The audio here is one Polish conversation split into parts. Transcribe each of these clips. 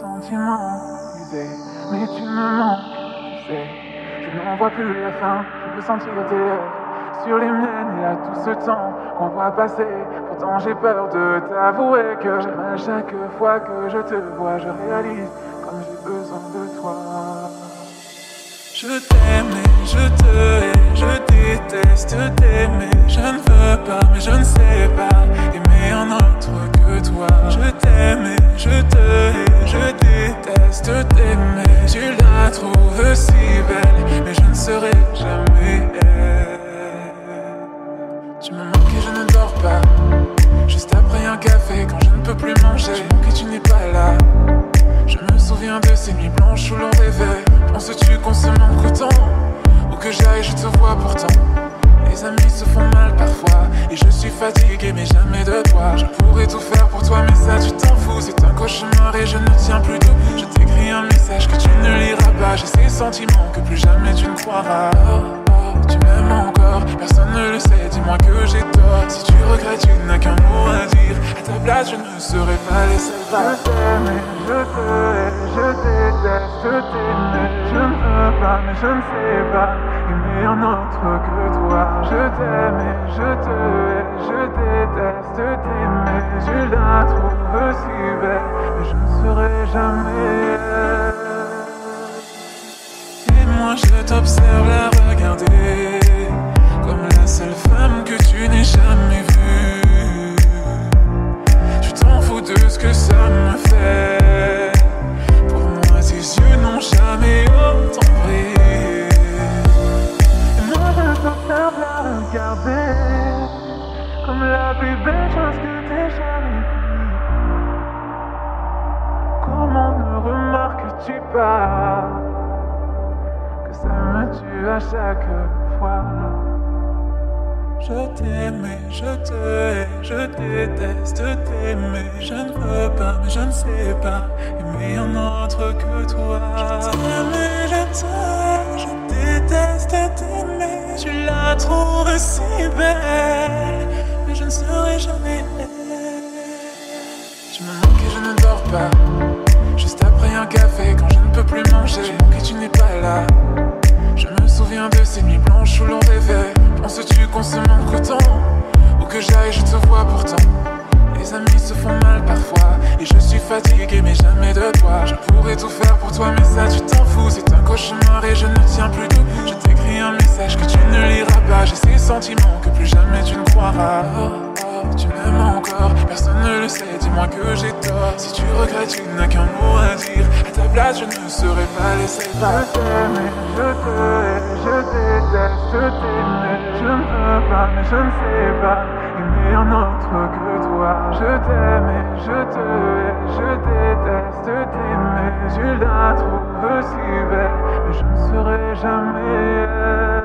sentiment, disais, mais tu me manques, tu sais. Je n'en vois plus la fin, je peux sentir tes lèvres sur les miennes et à tout ce temps qu'on voit passer. Pourtant j'ai peur de t'avouer que à chaque fois que je te vois, je réalise comme j'ai besoin de toi. Je t'aime et je te hais, je déteste t'aimer. Je ne veux pas, mais je ne sais pas aimer un autre que toi. Je t'aime et je te hais, je déteste t'aimer. Tu la trouves si belle, mais je ne serai jamais elle. Tu me manques et je ne dors pas, juste après un café quand je ne peux plus manger. Tu me manques et tu n'es pas là. Je me souviens de ces nuits blanches où l'on rêvait. Penses-tu qu'on se manque autant? Où que j'aille, je te vois pourtant. Les amis se font mal parfois, et je suis fatigué mais jamais de toi. Je pourrais tout faire pour toi mais ça tu t'en fous. C'est un cauchemar et je ne tiens plus debout. Je t'écris un message que tu ne liras pas. J'ai ces sentiments que plus jamais tu ne croiras. Tu m'aimes encore, personne ne le sait, dis-moi que j'ai tort. Si tu regrettes, tu n'as qu'un mot à dire. À ta place, je ne serai pas laissé là. Je t'aime et je te hais, je déteste t'aimer. Je ne veux pas, mais je ne sais pas aimer un autre que toi. Je t'aime et je te hais, je déteste t'aimer. Tu la trouves si belle, mais je ne serai jamais elle. Et moi, je t'observe la regarder comme la seule femme que tu n'aies jamais vue. Tu t'en fous de ce que ça me fait. Pour moi, tes yeux n'ont jamais autant brillé. Et moi, je t'observe la regarder comme la plus belle chose que t'aies jamais vue. Comment ne remarques-tu pas que ça me tue à chaque fois? Je t'aime et je te hais, je déteste t'aimer. Je ne veux pas, mais je ne sais pas aimer un autre que toi. Je t'aime et je te hais, je déteste t'aimer. Tu la trouves si belle, mais je ne serai jamais elle. Tu me manques et je ne dors pas, juste après un café quand je ne peux plus manger. Tu me manques et tu n'es pas là. Je me souviens de ces nuits blanches où l'on rêvait. Penses-tu qu'on se manque autant? Où que j'aille, je te vois pourtant. Les amis se font mal parfois, et je suis fatigué mais jamais de toi. Je pourrais tout faire pour toi mais ça tu t'en fous. C'est un cauchemar et je ne tiens plus debout. Je t'écris un message que tu ne liras pas. J'ai ces sentiments que plus jamais tu ne croiras. Tu m'aimes encore, personne ne le sait, dis-moi que j'ai tort. Si tu regrettes, tu n'as qu'un mot à dire. À ta place, je ne serai pas laissé. Je t'aime et je te hais, je déteste t'aimer. Je ne veux pas, mais je ne sais pas aimer un autre que toi. Je t'aime et je te hais, je déteste t'aimer. Tu la trouves si belle, mais je ne serai jamais elle.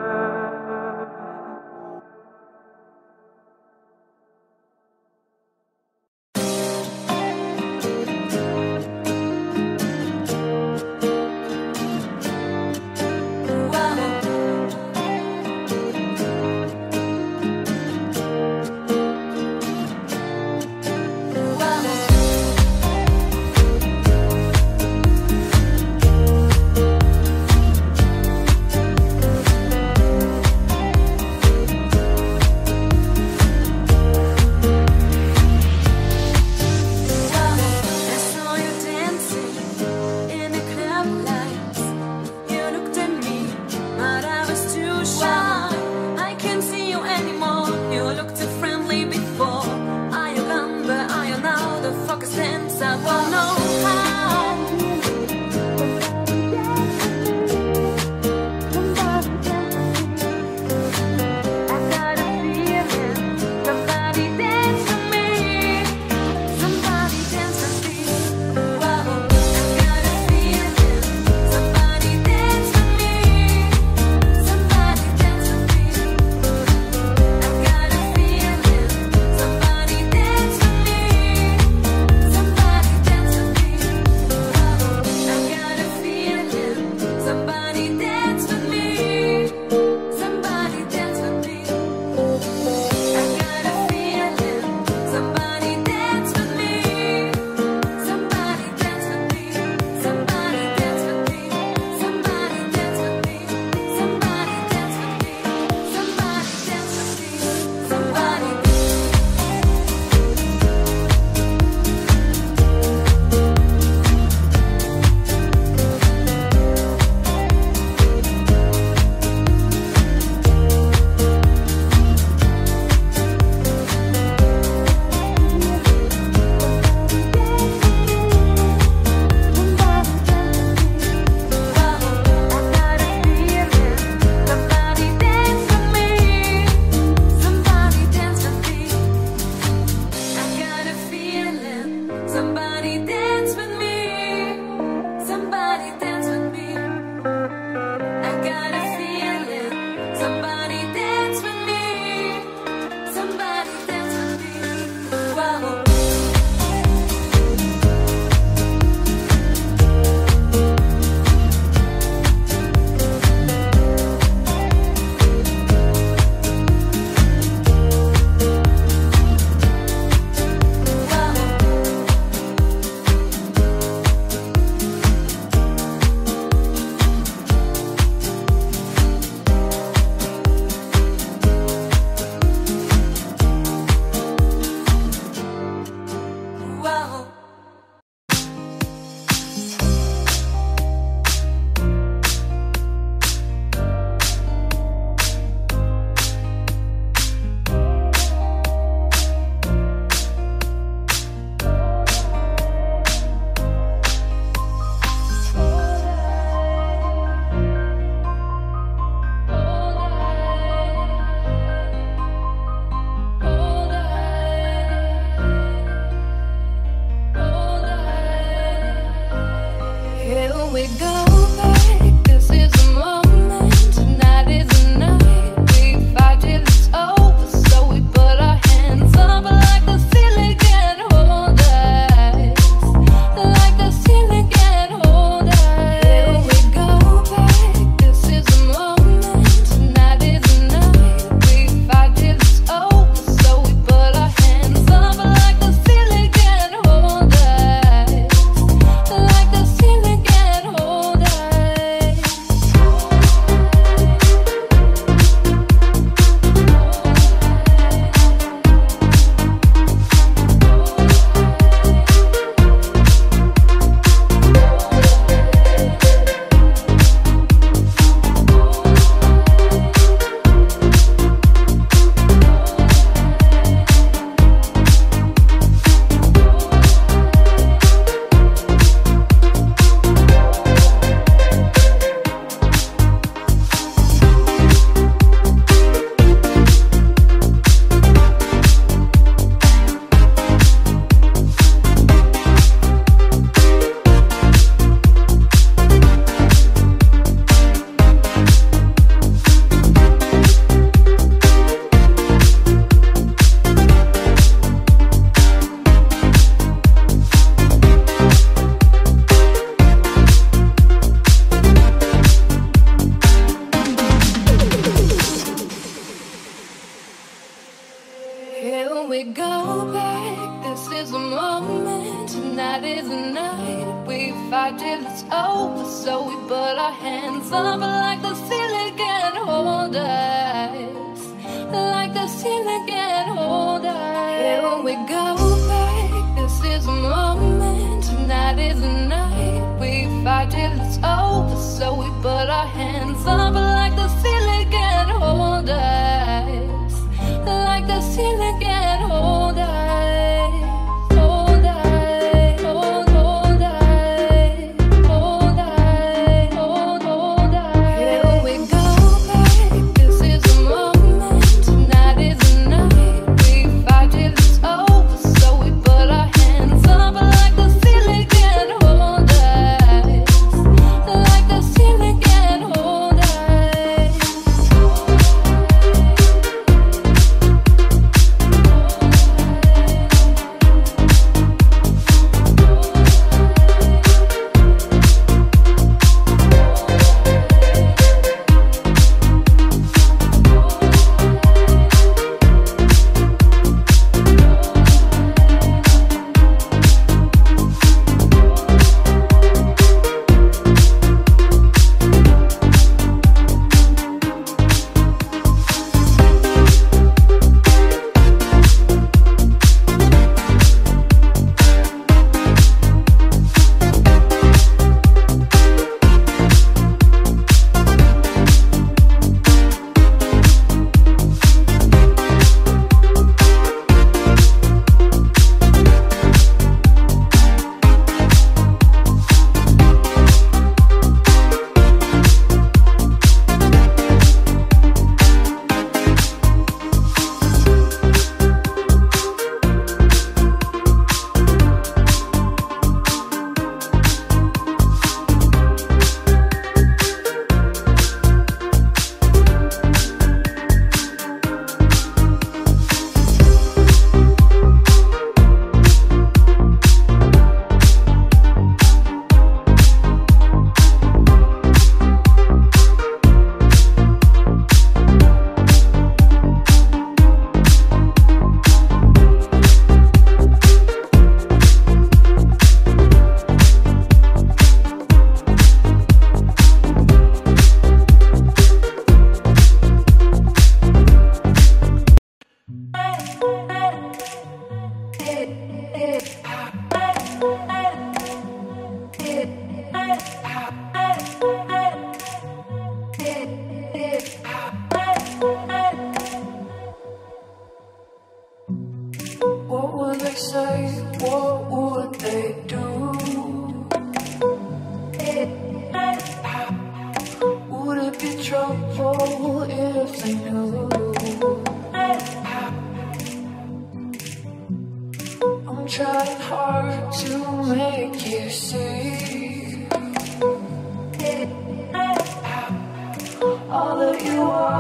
Trying hard to make you see.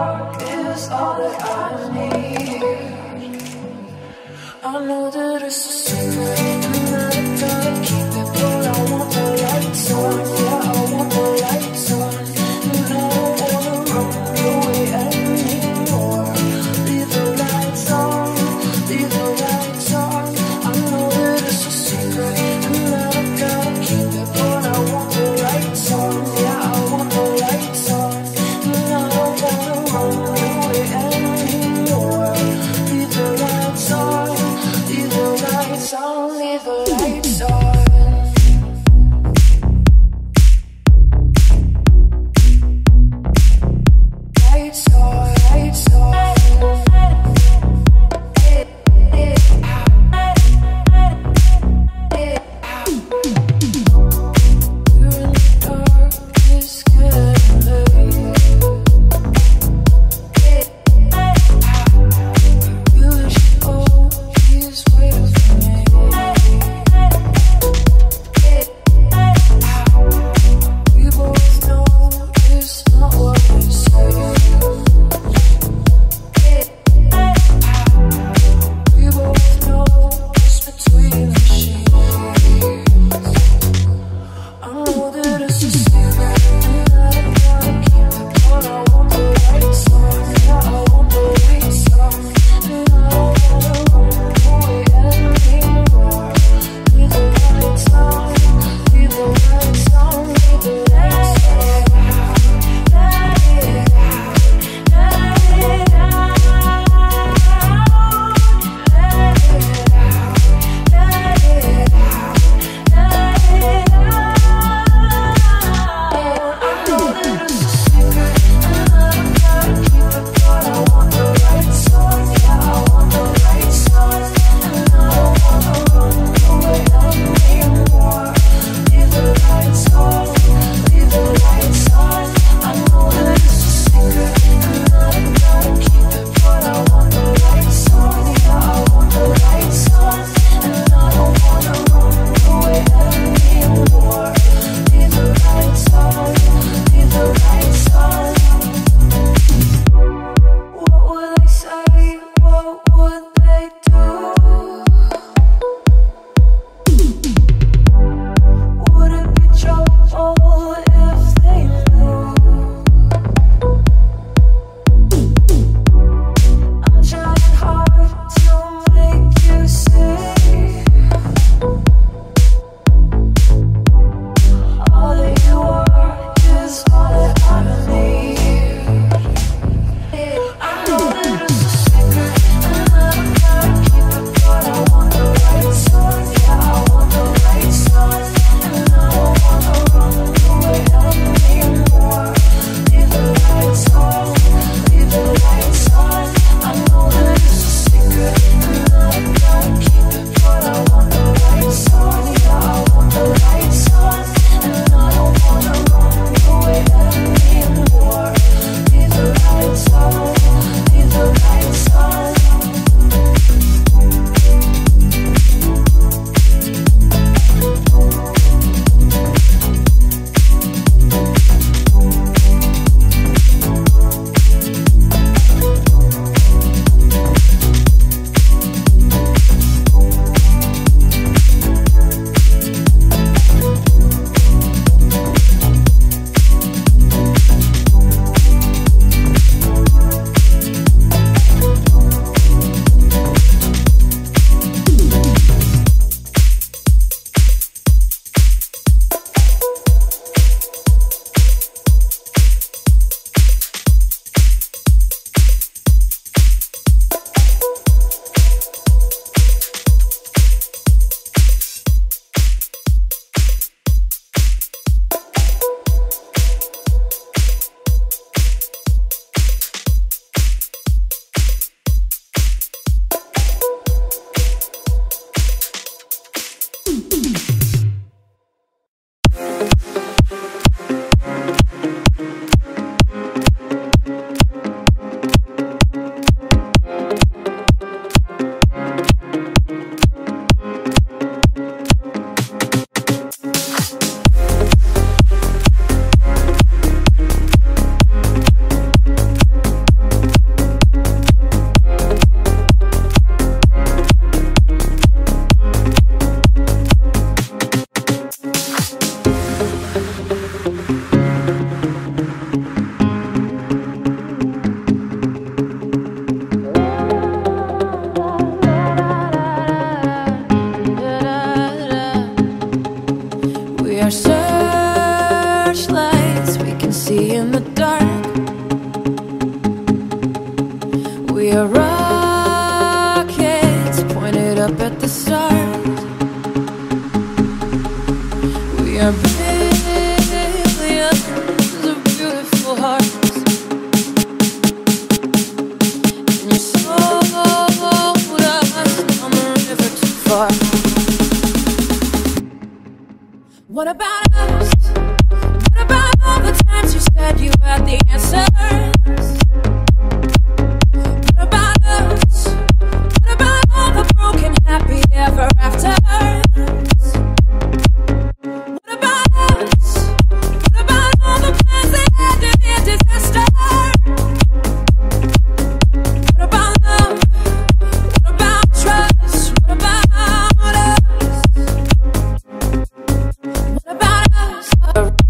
heart is all that I need. I know that it's a secret, and that I gotta keep it, but I want the lights on. Yeah, I want the lights on. And I don't wanna run away anymore. Leave the lights on, leave the lights on. I know that it's a secret, and that I gotta keep it, but I want the lights on. Yeah, I want the lights on. And I don't wanna run away anymore. Leave the lights on, leave the lights on, leave the lights on. We are searchlights we can see in the dark. We are rockets pointed up at the stars. We are billions of beautiful hearts. And your soul hold us on the river too far. What about us? What about all the times you said you had the answers? What about us? What about all the broken happy ever afters? What about us? What about all the plans that ended in disaster? What about love? What about trust? What about us? What about us? What about us? What about us? What about us?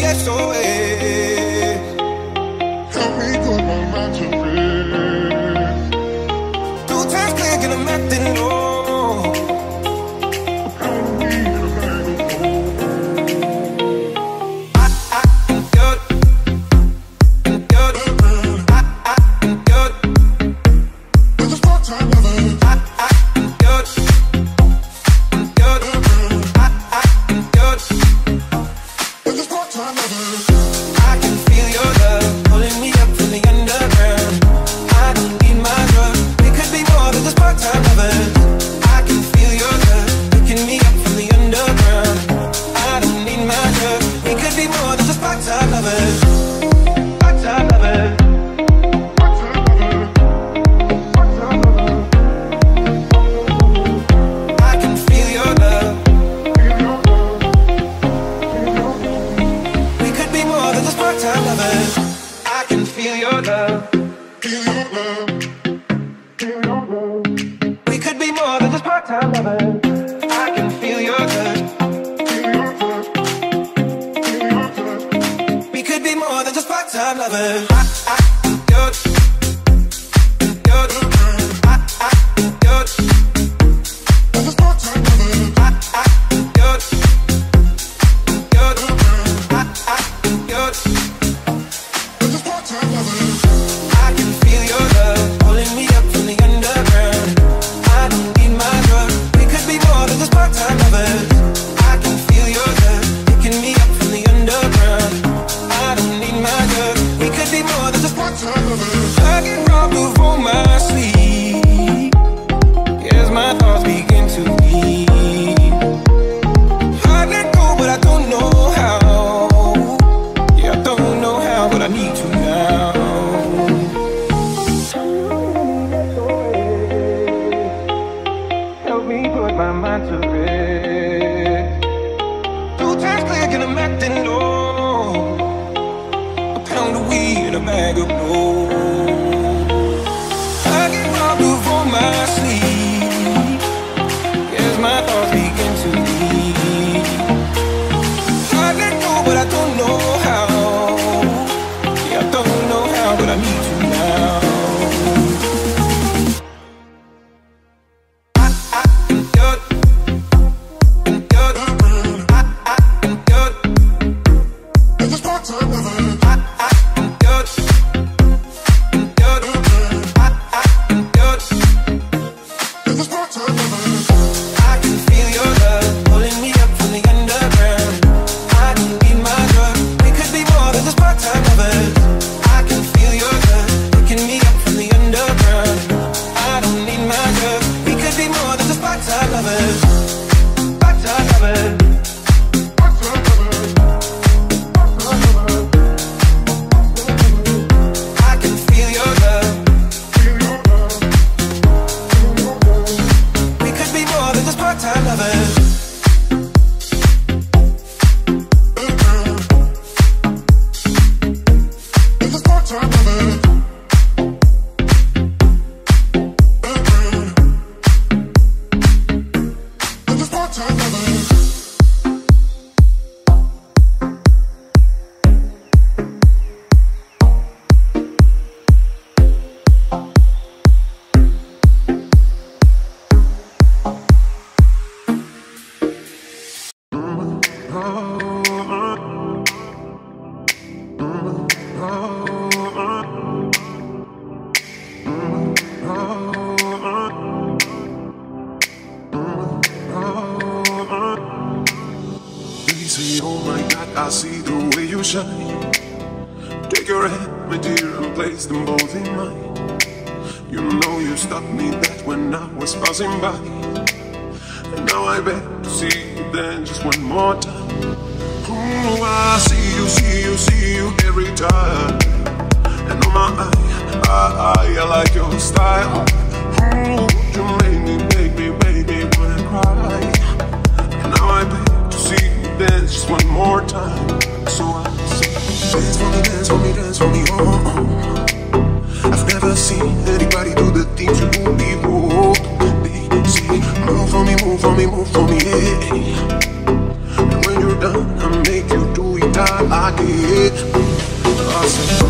me SOS. Help me put my mind to rest. Two times click and I'm acting old. I don't need a microphone. I am good. I'm good. I am good. With a spot-time lover. I am good. I can feel your love pulling me up from the underground. I don't need my drug. It could be more than this part-time lover. I can feel your love picking me up from the underground. I don't need my drug. It could be more than this part-time lover. Part-time lover. I can feel your love. Feel your love. Feel your love. We could be more than just part-time lovers. I can feel your love. Feel your love. Feel your love. We could be more than just part-time lovers. I get robbed of all my sleep as my thoughts begin to leave. I let go, but I don't know how. Yeah, I don't know how, but I need to now. Help me put my mind to rest. Two times clear, and I'm acting low. A pound of weed and a bag of blow. Oh my God, I see the way you shine. Take your hand, my dear, and place them both in mine. You know you stopped me that when I was passing by, and now I beg to see you then just one more time. Ooh, I see you, see you, see you every time. And oh my, I like your style. Ooh, you make me, make me, make me wanna cry. And now I beg dance just one more time. So I say, dance for me, dance for me, dance for me, oh, oh. I've never seen anybody do the things you do before. They say, move for me, move for me, move for me, yeah. And when you're done, I'll make you do it. time I get lost.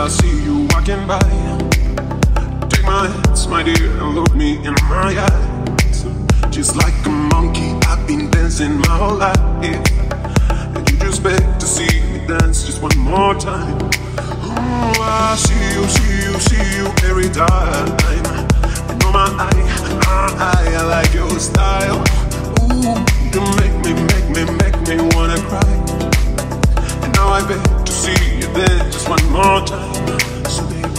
I see you walking by. Take my hands, my dear, and look me in my eyes. Just like a monkey, I've been dancing my whole life, yeah. And you just beg to see me dance just one more time. Ooh, I see you, see you, see you every time. And oh my eye, I like your style. Ooh, you make me wanna cry. And now I beg to see just one more time. So baby,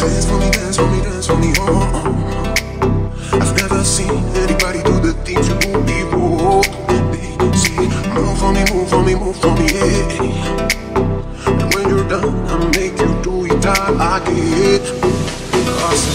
dance for me, dance for me, dance for me. Oh, I've never seen anybody do the things you do before. Baby, see, move for me, move for me, move for me. Yeah. And when you're done, I'll make you do it time I get lost.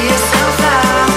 You're so far.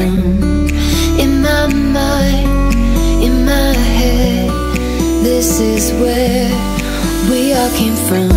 different. In my mind, in my head, this is where we all came from.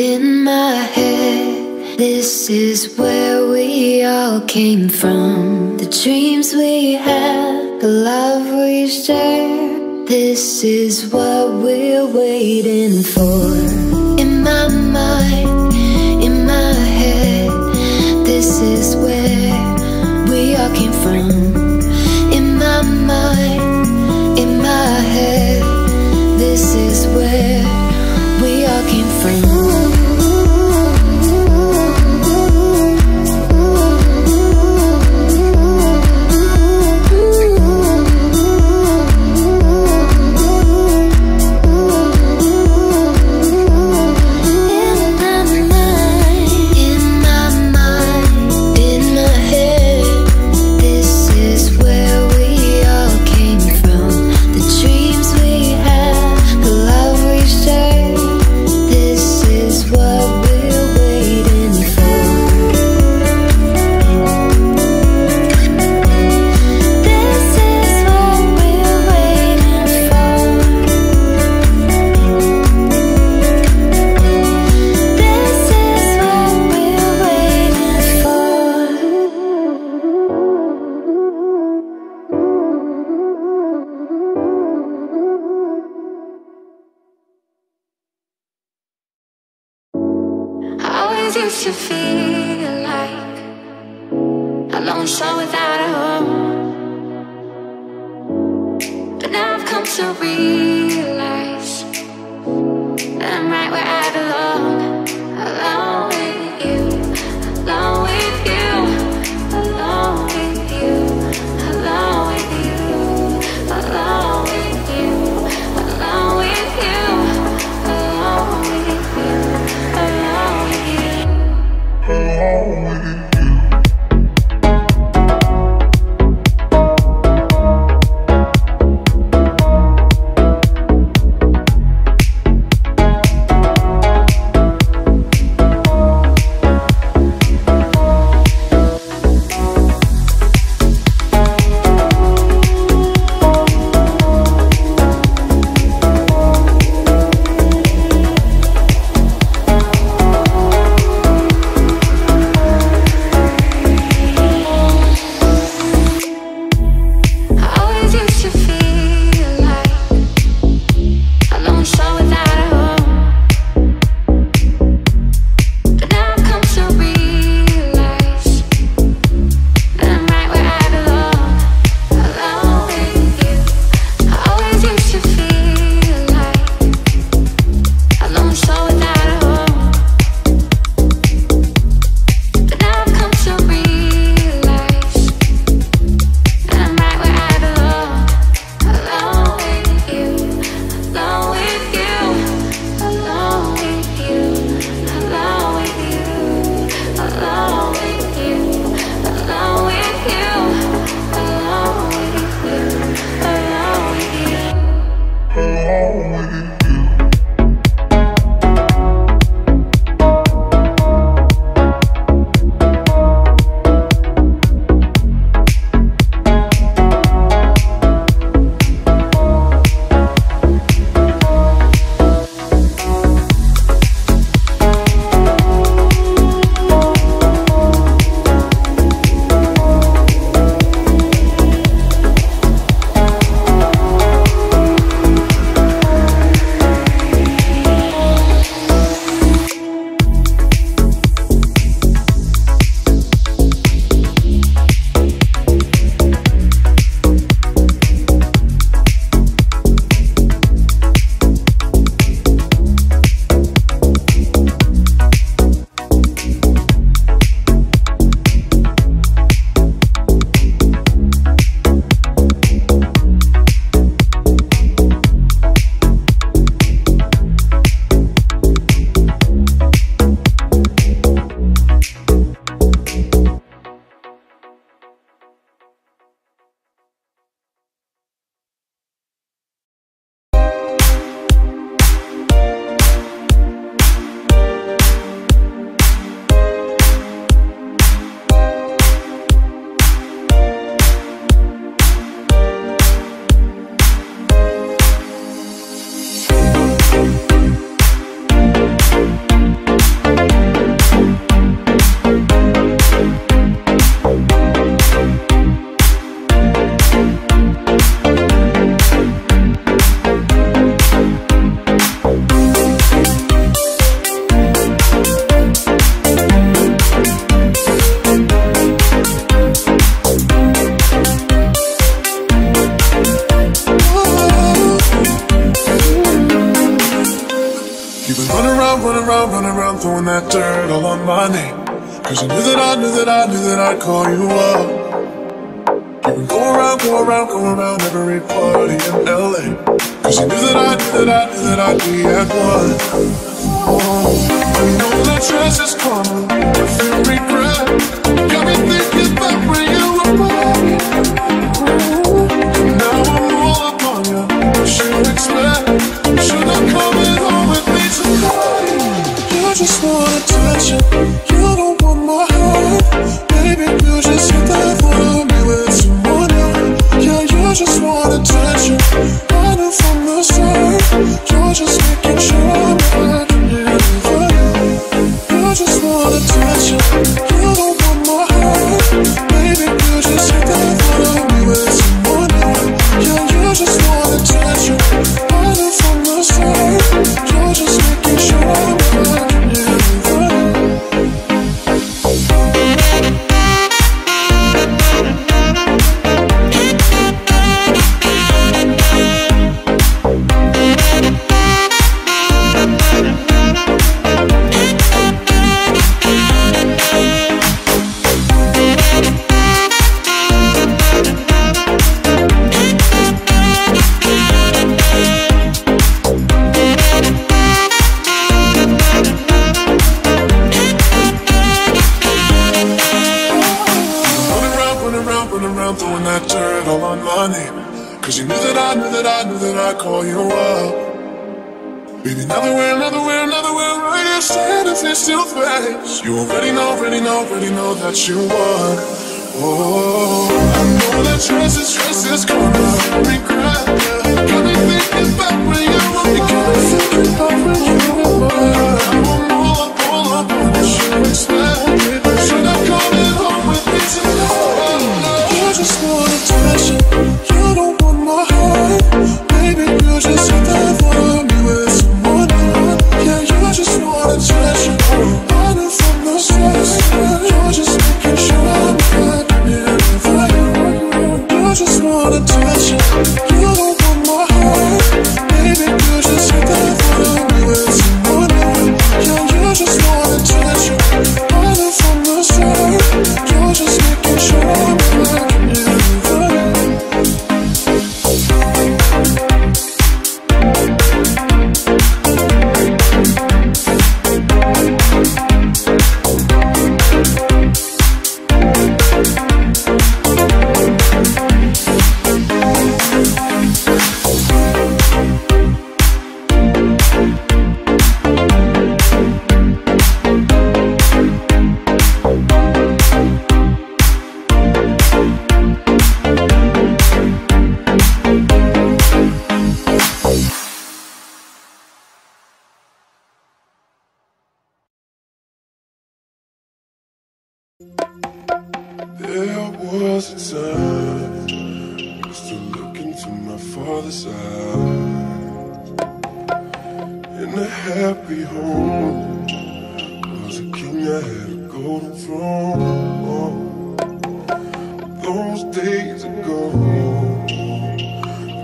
In my head, this is where we all came from. The dreams we had, the love we shared, this is what we're waiting for. In my mind, in my head, this is where we all came from. In my mind, in my head, this is where we all came from. Used to feel like a lone soul without a home, but now I've come to realize that I'm right where I belong. Alone with you, alone with you, alone with you, alone with you, alone with you, alone with you, alone with you, alone with you. Oh, throwing that dirt all on my name, cause I knew that I'd call you up. You can go around every party in LA, cause I knew that I'd be at one. I know that dress is common, I feel regret. Got me thinking back when you were mine. And now I'm all up on you, what you expect? Should I come at all? You just want attention, you don't want my heart. Baby, you just hit that thought of me with someone else. Yeah, you just want attention, I knew from the start. You're just making sure I'm not in it. You just want attention, you don't want my heart. Baby, you just hit that thought of me with someone else. Yeah, you just want attention, I knew from the start. You're just making sure I'm not. Call you up, baby. Another way, right here, standing face to face. You already know that you won. Oh, I know that dress is gonna regret. Got me thinking back when you were mine. I'm all up on what you expected. Should I come in home with me tonight? You just want attention, you don't want my heart. Baby, you just hit that thought of me with someone else. Yeah, you just want attention, I knew from the stress. You're just making sure I'm not in for you. You just want attention, you don't want my heart. Baby, you just hit that thought of me with someone else. Yeah, you just want attention, I knew from the stress. You're just making sure I'm not in for you. There was a time I used to look into my father's eyes. In a happy home, I was a king, I had a golden throne. Those days are gone,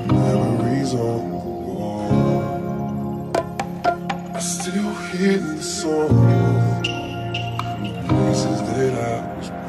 the memories on the wall. I still hear the songs from the places that I was born.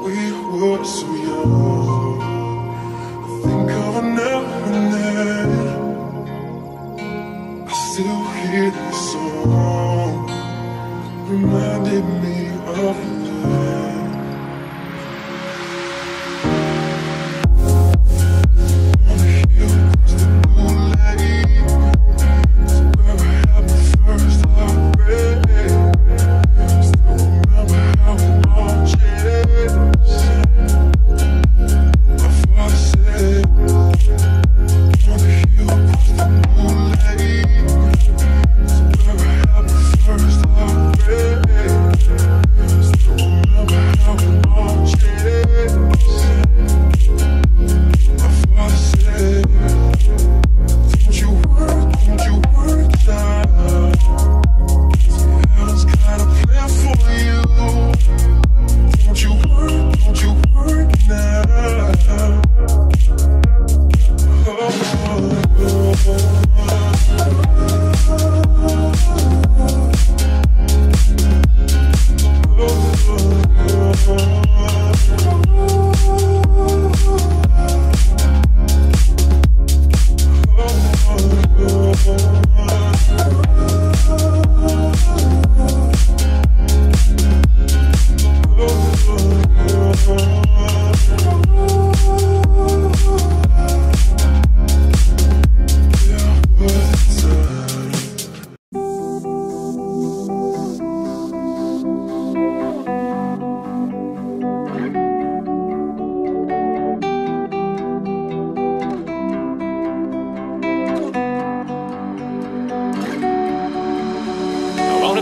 We were so young. I think of it now. going there. I still hear this song, reminded me of you.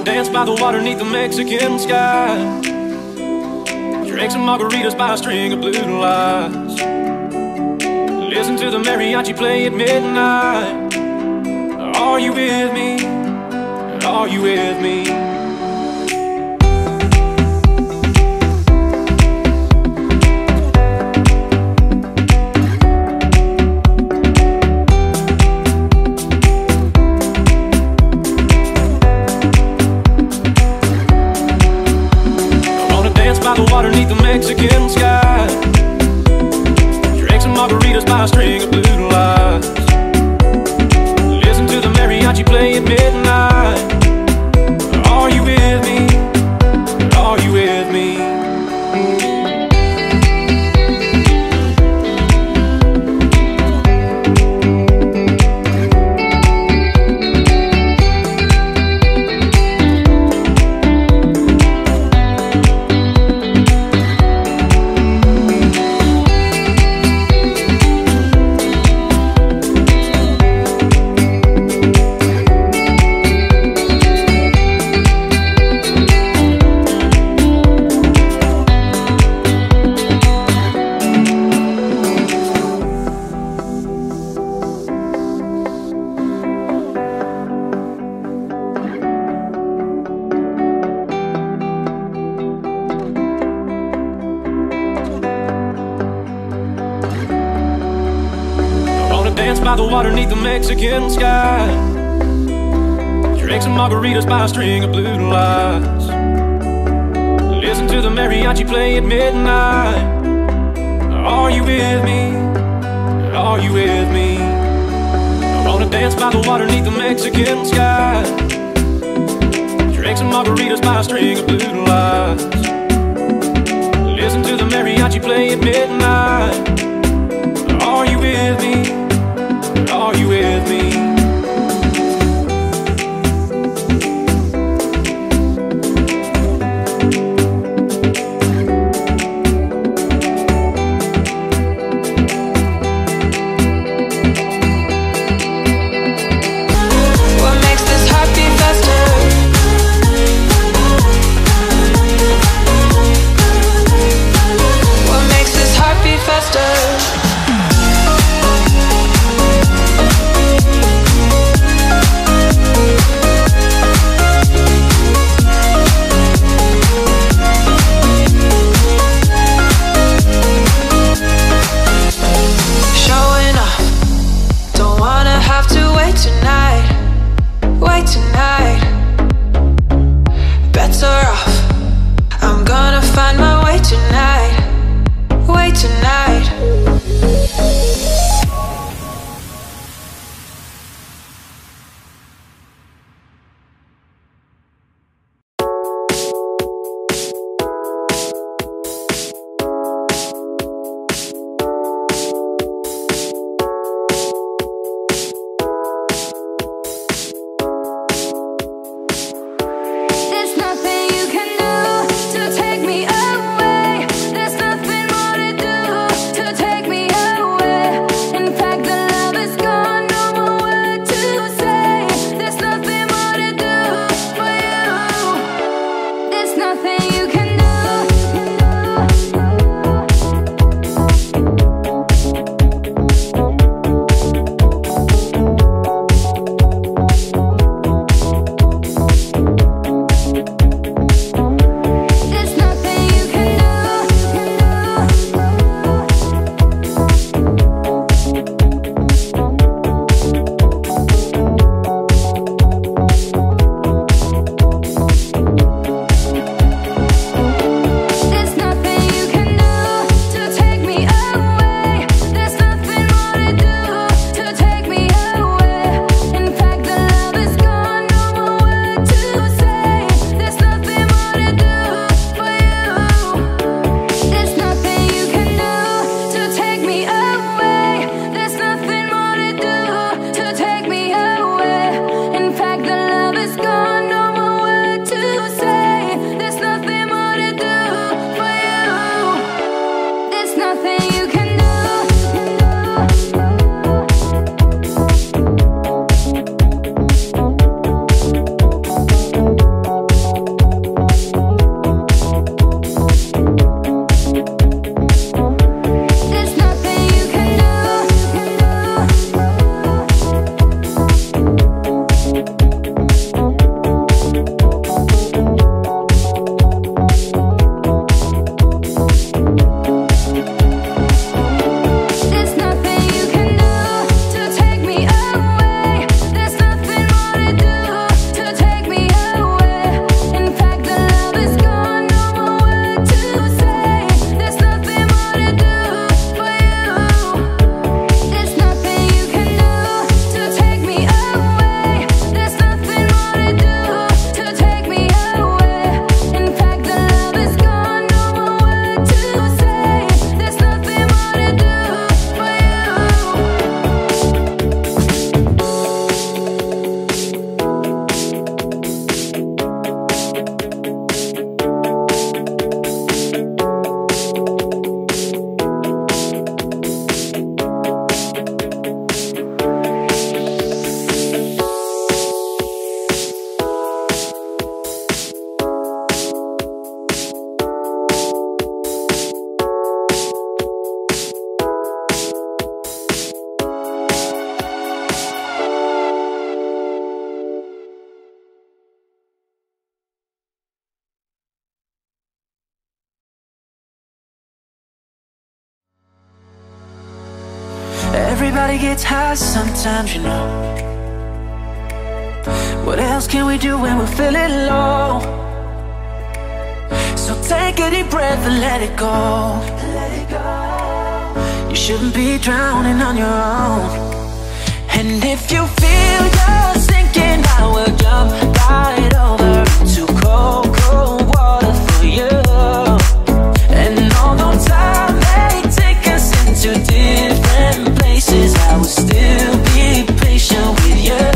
Dance by the water neath the Mexican sky. Drink some margaritas by a string of blue lights. Listen to the mariachi play at midnight. Are you with me? Are you with me? Underneath the Mexican sky, drink some margaritas by a string of blue lights. Listen to the mariachi play at midnight. Are you with me? Are you with me? By the water neath the Mexican sky, drink some margaritas by a string of blue lights. Listen to the mariachi play at midnight. Are you with me? Are you with me? I wanna dance by the water neath the Mexican sky. Drink some margaritas by a string of blue lights. Listen to the mariachi play at midnight. Are you with me? Are you with me? What makes this heart beat faster? gotta get high sometimes, you know. What else can we do when we're feeling low? So take a deep breath and let it go. Let it go. You shouldn't be drowning on your own. And if you feel you're sinking, I will jump right over into cold, cold water for you. And although time may take us into different places, I will still be patient with you.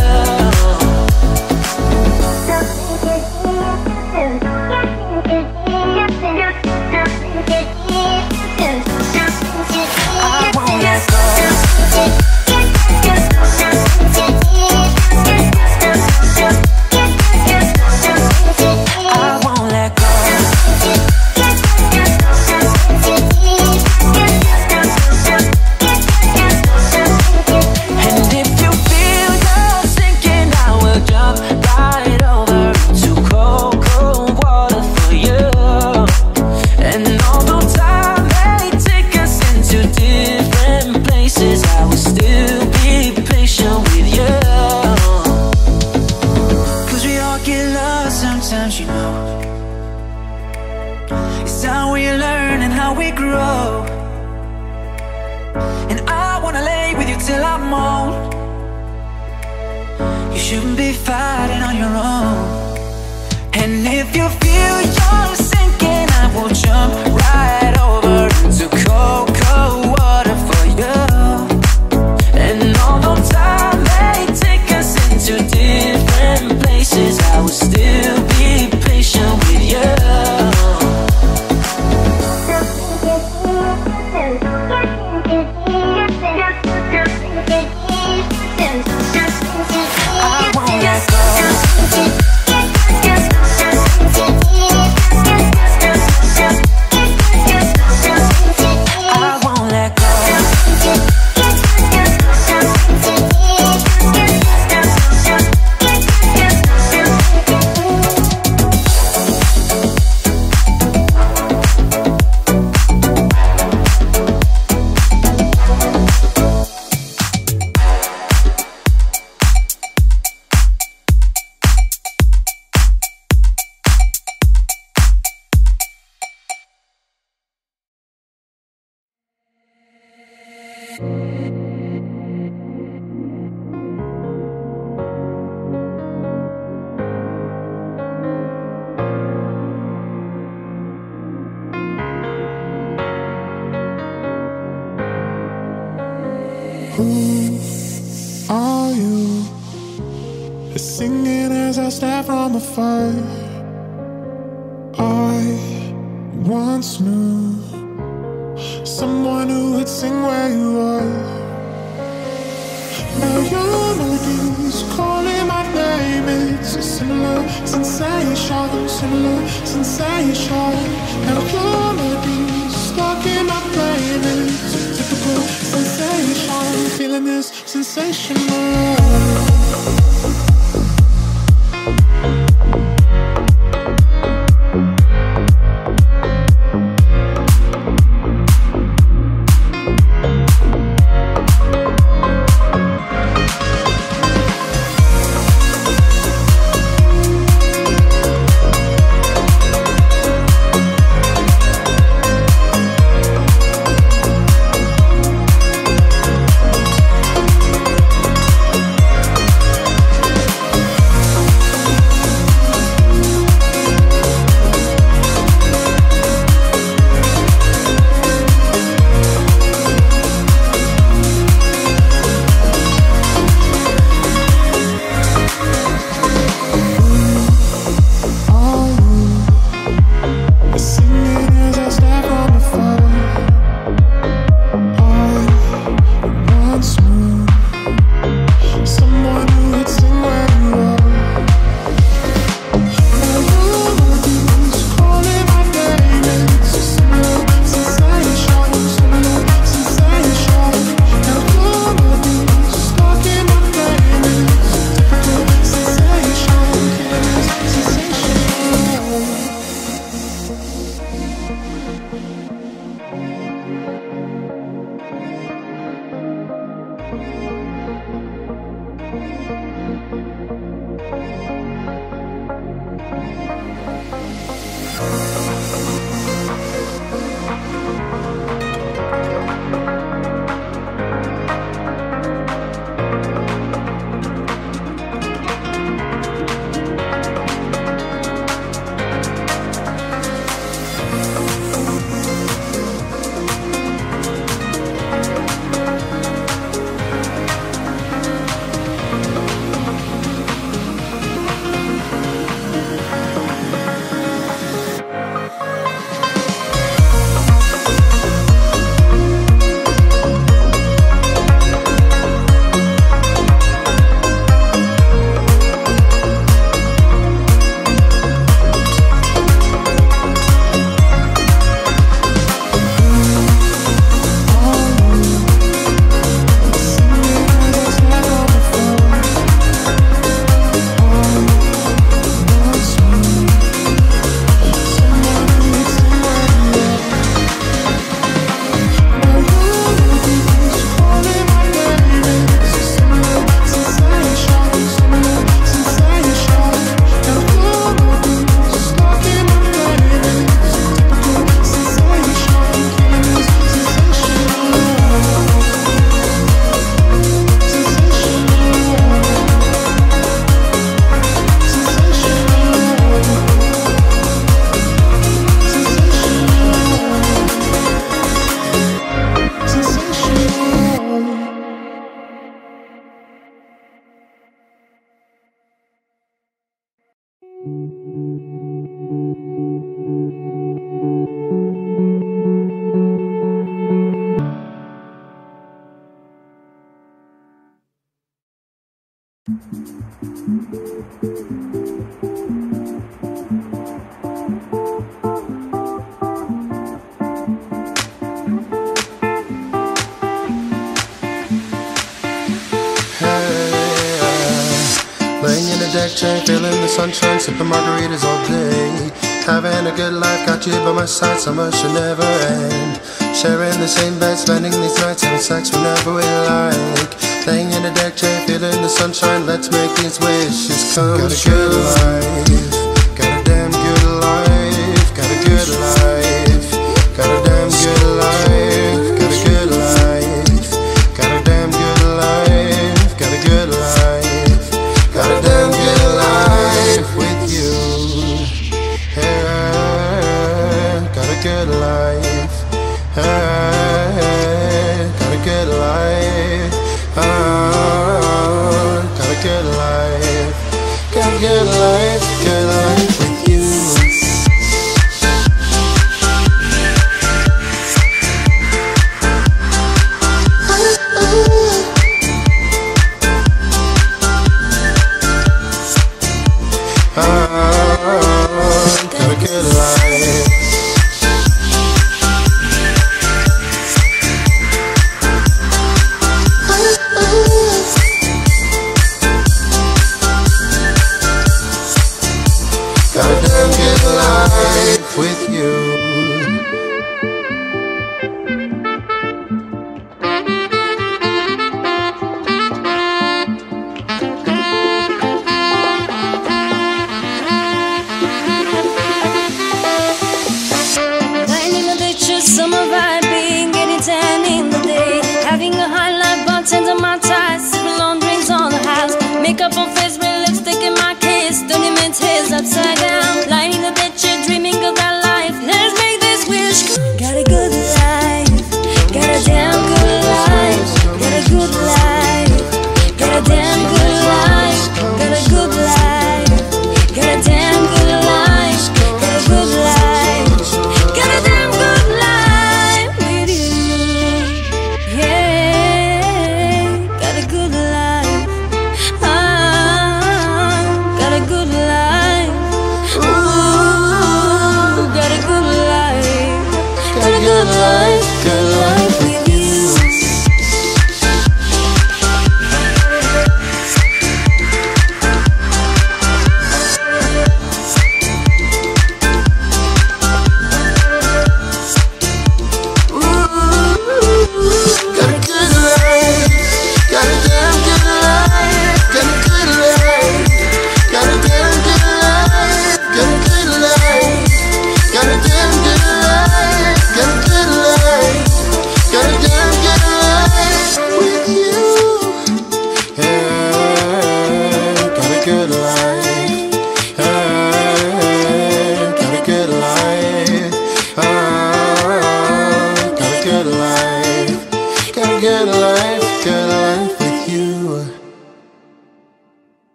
Jack Jack, feeling the sunshine, sipping margaritas all day. Having a good life, got you by my side, summer should never end. Sharing the same bed, spending these nights, having sex whenever we like. Laying in a deck chair, feeling the sunshine, let's make these wishes come true. Got a good life, got a damn good life, got a good life, got a damn good life.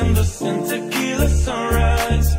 In the sun, tequila sunrise.